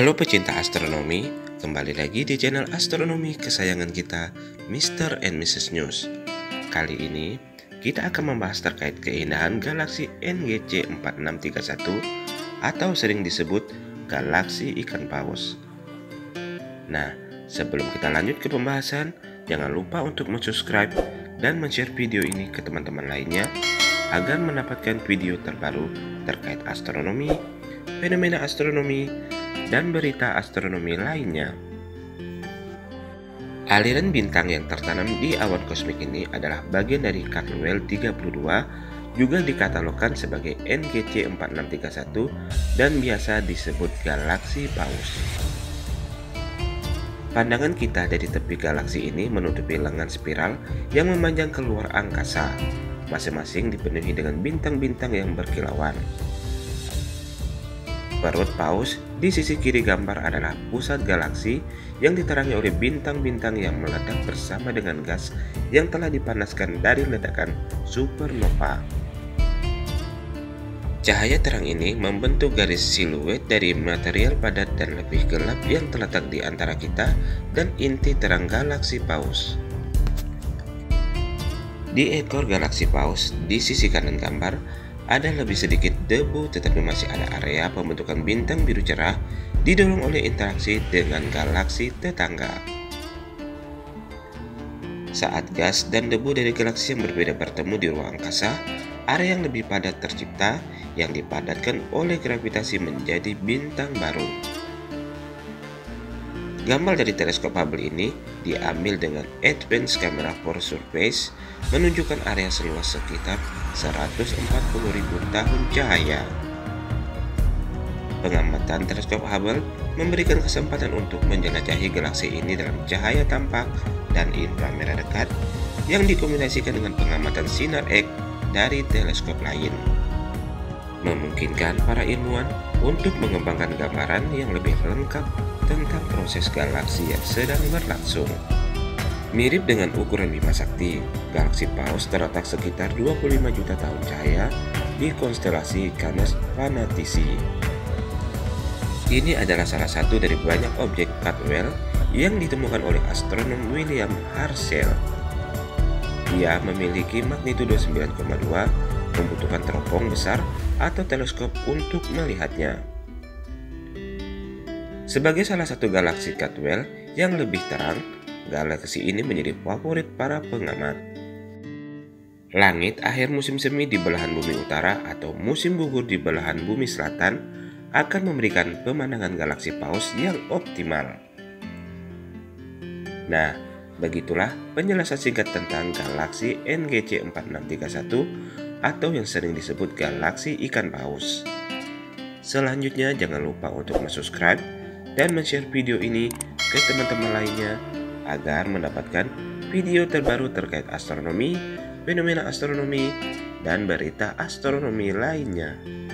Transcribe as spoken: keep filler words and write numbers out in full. Halo pecinta astronomi, kembali lagi di channel astronomi kesayangan kita, mister and missus News. Kali ini, kita akan membahas terkait keindahan galaksi N G C empat enam tiga satu atau sering disebut galaksi ikan paus. Nah, sebelum kita lanjut ke pembahasan, jangan lupa untuk subscribe dan share video ini ke teman-teman lainnya agar mendapatkan video terbaru terkait astronomi, fenomena astronomi, dan berita astronomi lainnya. Aliran bintang yang tertanam di awan kosmik ini adalah bagian dari Caldwell tiga puluh dua, juga dikatalogkan sebagai N G C empat enam tiga satu dan biasa disebut galaksi paus. Pandangan kita dari tepi galaksi ini menutupi lengan spiral yang memanjang keluar angkasa, masing-masing dipenuhi dengan bintang-bintang yang berkilauan. Perut paus di sisi kiri gambar adalah pusat galaksi yang diterangi oleh bintang-bintang yang meledak bersama dengan gas yang telah dipanaskan dari ledakan supernova. Cahaya terang ini membentuk garis siluet dari material padat dan lebih gelap yang terletak di antara kita dan inti terang galaksi paus. Di ekor galaksi paus di sisi kanan gambar ada lebih sedikit debu, tetapi masih ada area pembentukan bintang biru cerah didorong oleh interaksi dengan galaksi tetangga. Saat gas dan debu dari galaksi yang berbeda bertemu di ruang angkasa, area yang lebih padat tercipta yang dipadatkan oleh gravitasi menjadi bintang baru. Gambar dari teleskop Hubble ini diambil dengan Advanced Camera for Surveys, menunjukkan area seluas sekitar seratus empat puluh ribu tahun cahaya. Pengamatan teleskop Hubble memberikan kesempatan untuk menjelajahi galaksi ini dalam cahaya tampak dan inframerah dekat yang dikombinasikan dengan pengamatan sinar X dari teleskop lain, memungkinkan para ilmuwan untuk mengembangkan gambaran yang lebih lengkap tentang proses galaksi yang sedang berlangsung. Mirip dengan ukuran Bima Sakti, galaksi paus terletak sekitar dua puluh lima juta tahun cahaya di konstelasi Canes Venatici. Ini adalah salah satu dari banyak objek Caldwell yang ditemukan oleh astronom William Herschel. Ia memiliki magnitudo sembilan koma dua, membutuhkan teropong besar atau teleskop untuk melihatnya. Sebagai salah satu galaksi Caldwell yang lebih terang, galaksi ini menjadi favorit para pengamat. Langit akhir musim semi di belahan bumi utara atau musim gugur di belahan bumi selatan akan memberikan pemandangan galaksi paus yang optimal. Nah, begitulah penjelasan singkat tentang galaksi N G C empat enam tiga satu atau yang sering disebut galaksi ikan paus. Selanjutnya, jangan lupa untuk subscribe dan share video ini ke teman-teman lainnya agar mendapatkan video terbaru terkait astronomi, fenomena astronomi, dan berita astronomi lainnya.